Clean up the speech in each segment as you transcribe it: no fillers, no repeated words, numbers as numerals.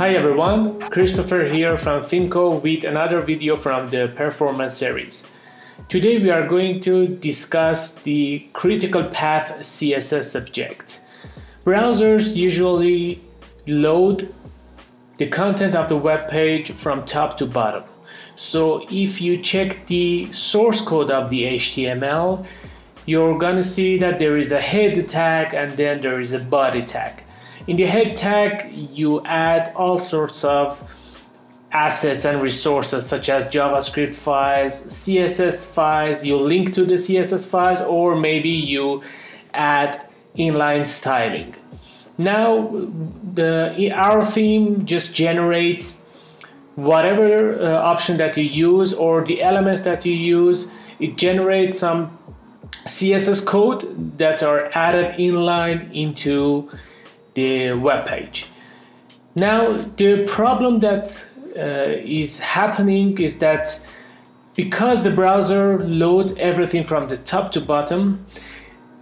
Hi everyone, Christopher here from Themeco with another video from the performance series. Today we are going to discuss the Critical Path CSS subject. Browsers usually load the content of the web page from top to bottom. So if you check the source code of the HTML, you're gonna see that there is a head tag and then there is a body tag. In the head tag, you add all sorts of assets and resources such as JavaScript files, CSS files, you link to the CSS files, or maybe you add inline styling. Now, our theme just generates whatever option that you use or the elements that you use. It generates some CSS code that are added inline into the web page. Now, the problem that is happening is that because the browser loads everything from the top to bottom,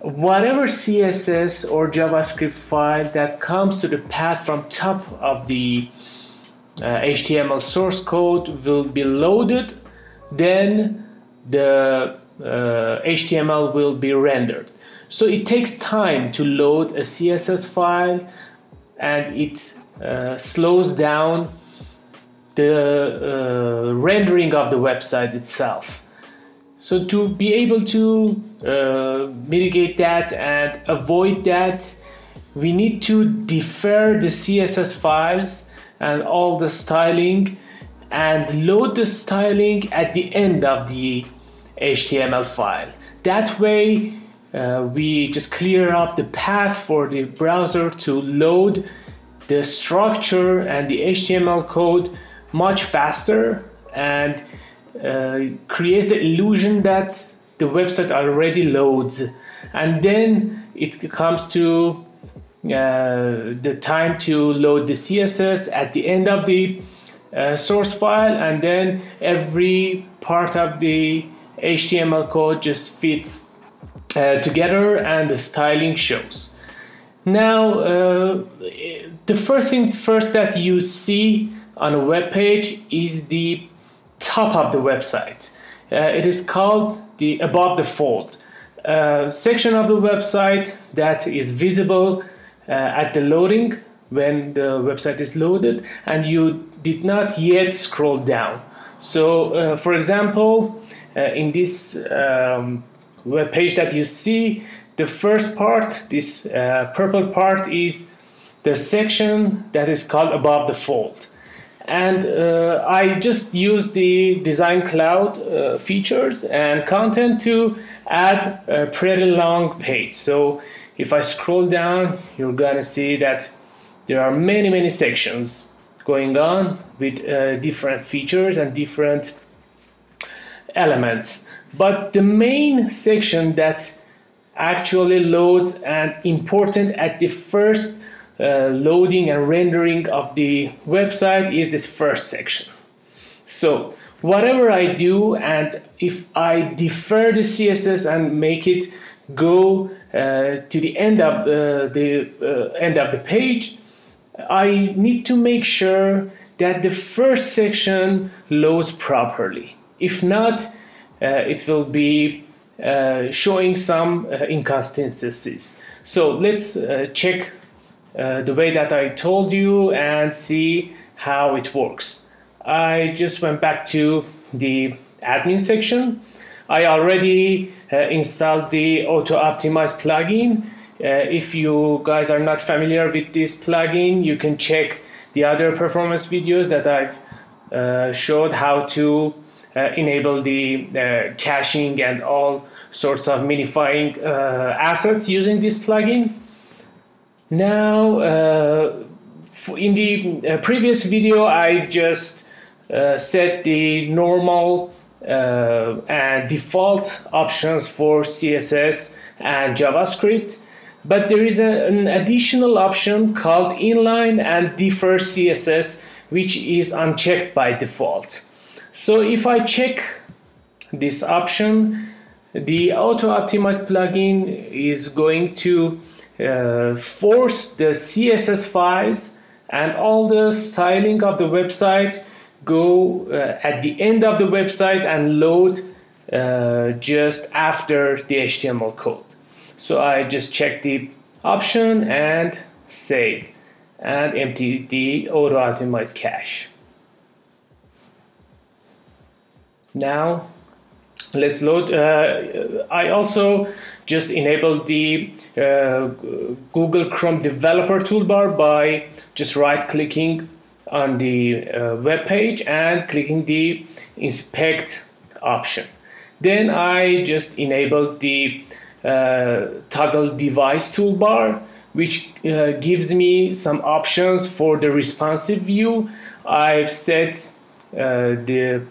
whatever CSS or JavaScript file that comes to the path from top of the HTML source code will be loaded, then the HTML will be rendered. So it takes time to load a CSS file, and it slows down the rendering of the website itself. So to be able to mitigate that and avoid that, we need to defer the CSS files and all the styling and load the styling at the end of the HTML file. That way we just clear up the path for the browser to load the structure and the HTML code much faster, and creates the illusion that the website already loads. And then it comes to the time to load the CSS at the end of the source file, and then every part of the HTML code just fits together and the styling shows. Now, the first thing that you see on a web page is the top of the website. It is called the above the fold section of the website that is visible at the loading when the website is loaded and you did not yet scroll down. So for example, in this web page that you see, the first part, this purple part, is the section that is called above the fold. And I just use the design cloud features and content to add a pretty long page. So if I scroll down, you're gonna see that there are many sections going on with different features and different elements. But the main section that actually loads and important at the first loading and rendering of the website is this first section. So whatever I do, and if I defer the CSS and make it go to the end of the page, I need to make sure that the first section loads properly. If not, it will be showing some inconsistencies. So let's check the way that I told you and see how it works. I just went back to the admin section. I already installed the Auto Optimize plugin. If you guys are not familiar with this plugin, you can check the other performance videos that I've showed how to enable the caching and all sorts of minifying assets using this plugin. Now, in the previous video, I've just set the normal and default options for CSS and JavaScript, but there is an additional option called inline and defer CSS, which is unchecked by default. So if I check this option, the Auto Optimize plugin is going to force the CSS files and all the styling of the website go at the end of the website and load just after the HTML code. So I just check the option and save and empty the Auto Optimize cache. Now let's load. I also just enabled the Google Chrome developer toolbar by just right clicking on the web page and clicking the inspect option. Then I just enabled the toggle device toolbar, which gives me some options for the responsive view. I've set the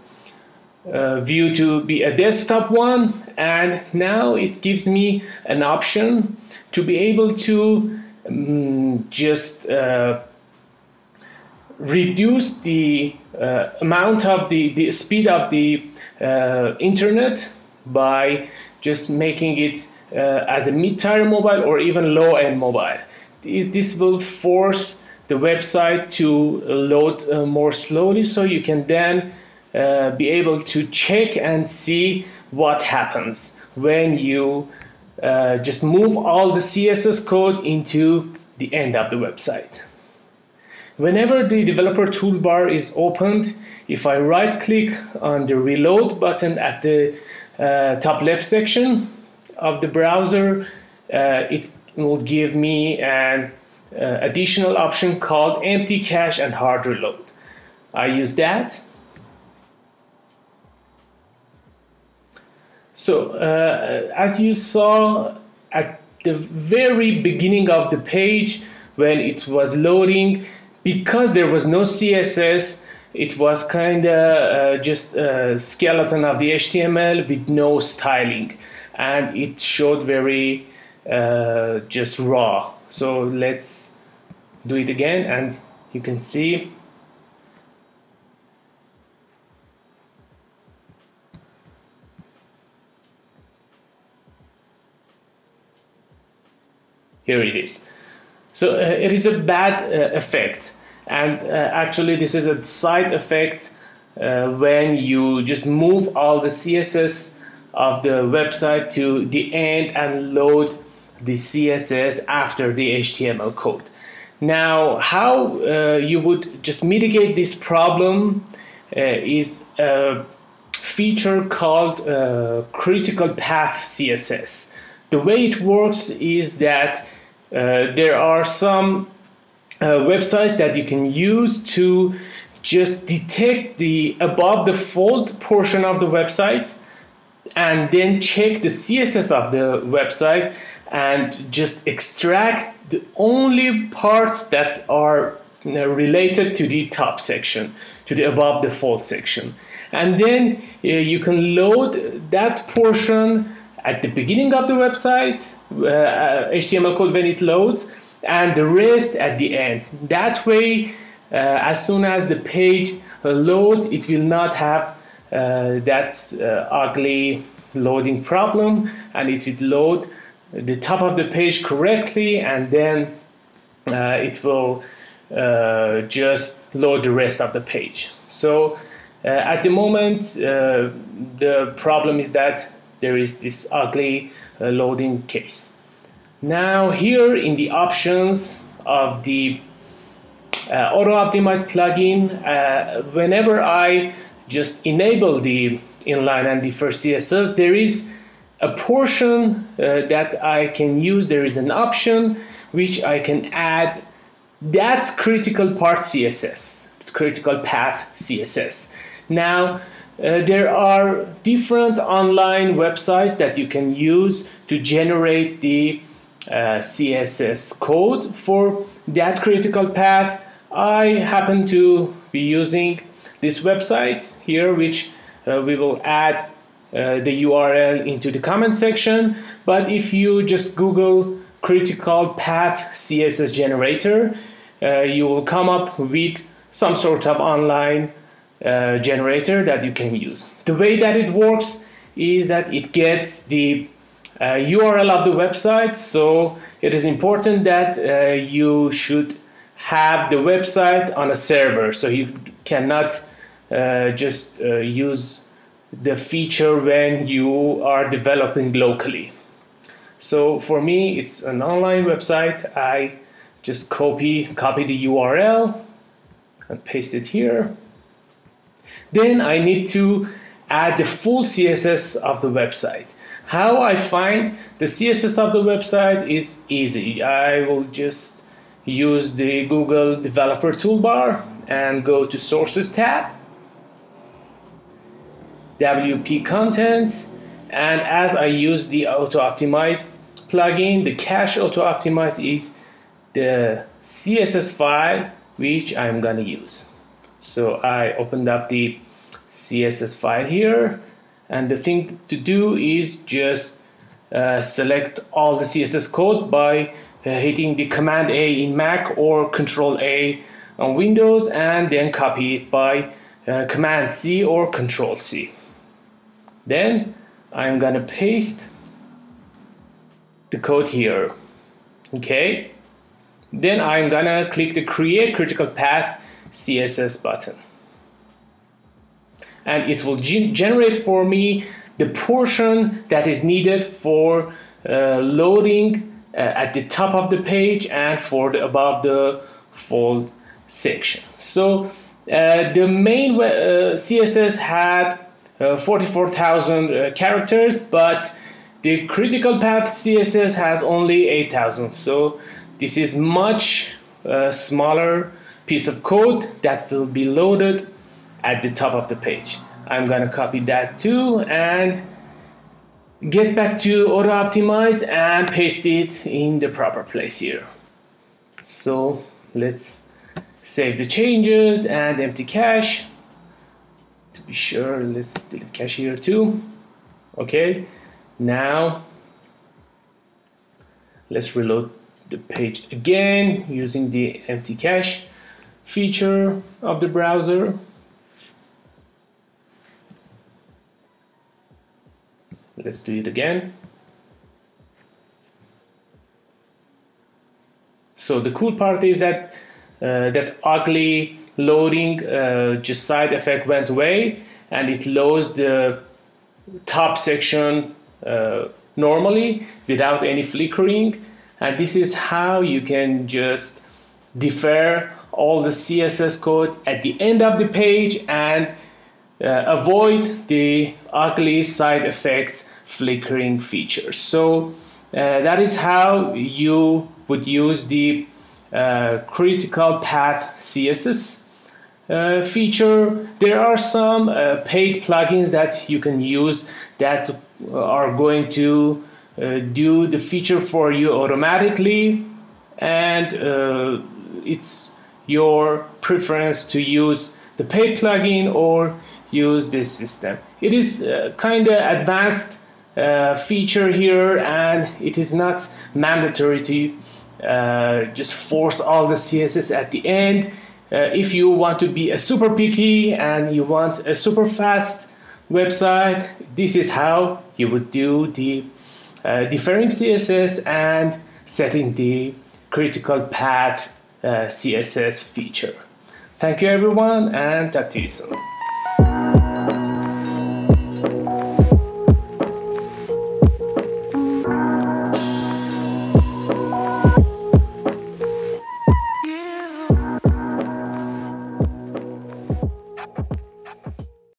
view to be a desktop one, and now it gives me an option to be able to just reduce the amount of the speed of the internet by just making it as a mid-tier mobile or even low-end mobile. This will force the website to load more slowly, so you can then be able to check and see what happens when you just move all the CSS code into the end of the website. Whenever the developer toolbar is opened, if I right click on the reload button at the top left section of the browser, it will give me an additional option called empty cache and hard reload. I use that. So as you saw at the very beginning of the page when it was loading, because there was no CSS, it was kind of just a skeleton of the HTML with no styling, and it showed very just raw. So let's do it again, and you can see here it is. So it is a bad effect, and actually this is a side effect when you just move all the CSS of the website to the end and load the CSS after the HTML code. Now how you would just mitigate this problem is a feature called Critical Path CSS. The way it works is that there are some websites that you can use to just detect the above the fold portion of the website and then check the CSS of the website and just extract the only parts that are related to the top section, to the above the fold section. And then you can load that portion at the beginning of the website, HTML code when it loads, and the rest at the end. That way, as soon as the page loads, it will not have that ugly loading problem, and it will load the top of the page correctly, and then it will just load the rest of the page. So at the moment, the problem is that there is this ugly loading case. Now here in the options of the Auto Optimize plugin, whenever I just enable the inline and defer CSS, there is a portion that I can use. There is an option which I can add that critical part CSS, critical path CSS. Now there are different online websites that you can use to generate the CSS code for that critical path. I happen to be using this website here, which we will add the URL into the comment section. But if you just Google critical path CSS generator, you will come up with some sort of online generator that you can use. The way that it works is that it gets the URL of the website, so it is important that you should have the website on a server, so you cannot just use the feature when you are developing locally. So for me, it's an online website. I just copy the URL and paste it here. Then I need to add the full CSS of the website. How I find the CSS of the website is easy. I will just use the Google Developer Toolbar and go to Sources tab, WP Content, and as I use the Auto Optimize plugin, the cache Auto Optimize is the CSS file which I'm gonna use. So I opened up the CSS file here, and the thing to do is just select all the CSS code by hitting the Command A in Mac or Control A on Windows, and then copy it by Command C or Control C. Then I'm gonna paste the code here. Okay, then I'm gonna click the Create Critical Path CSS button, and it will generate for me the portion that is needed for loading at the top of the page and for the above the fold section. So the main CSS had 44,000 characters, but the critical path CSS has only 8,000. So this is much smaller piece of code that will be loaded at the top of the page. I'm gonna copy that too and get back to Auto Optimize and paste it in the proper place here. So let's save the changes and empty cache. To be sure, let's delete cache here too. Okay, now let's reload the page again using the empty cache feature of the browser. Let's do it again. So the cool part is that that ugly loading just side effect went away, and it loads the top section normally without any flickering. And this is how you can just defer all the CSS code at the end of the page and avoid the ugly side effects flickering features. So that is how you would use the critical path CSS feature. There are some paid plugins that you can use that are going to do the feature for you automatically, and it's your preference to use the paid plugin or use this system. It is kind of advanced feature here, and it is not mandatory to just force all the CSS at the end. If you want to be a super picky and you want a super fast website, this is how you would do the deferring CSS and setting the critical path CSS feature. Thank you everyone, and talk to you soon.